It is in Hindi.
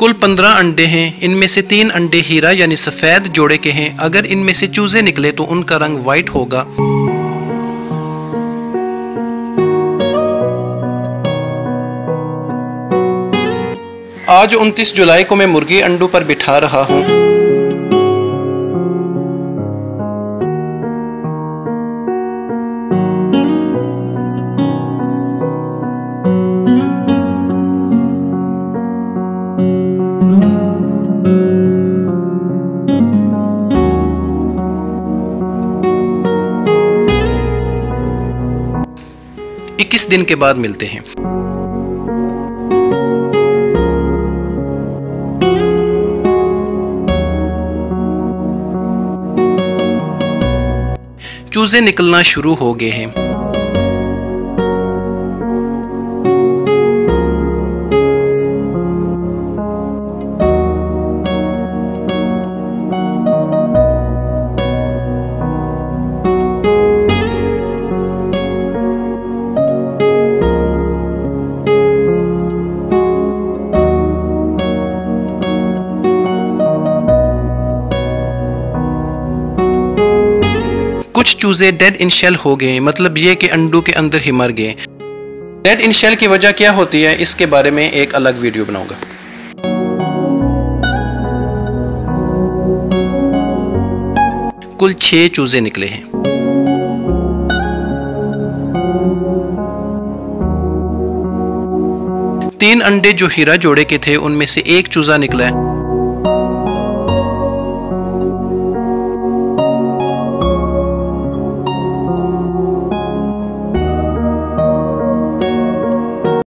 कुल 15 अंडे हैं। इनमें से 3 अंडे हीरा यानी सफ़ेद जोड़े के हैं। अगर इनमें से चूजे निकले तो उनका रंग वाइट होगा। आज 29 जुलाई को मैं मुर्गी अंडों पर बिठा रहा हूँ। इस दिन के बाद मिलते हैं। चूजे निकलना शुरू हो गए हैं। कुछ चूजे डेड इन शेल हो गए, मतलब ये कि अंडों के अंदर ही मर गए। डेड इन शेल की वजह क्या होती है, इसके बारे में एक अलग वीडियो बनाऊंगा। कुल 6 चूजे निकले हैं। तीन अंडे जो हीरा जोड़े के थे उनमें से एक चूजा निकला है।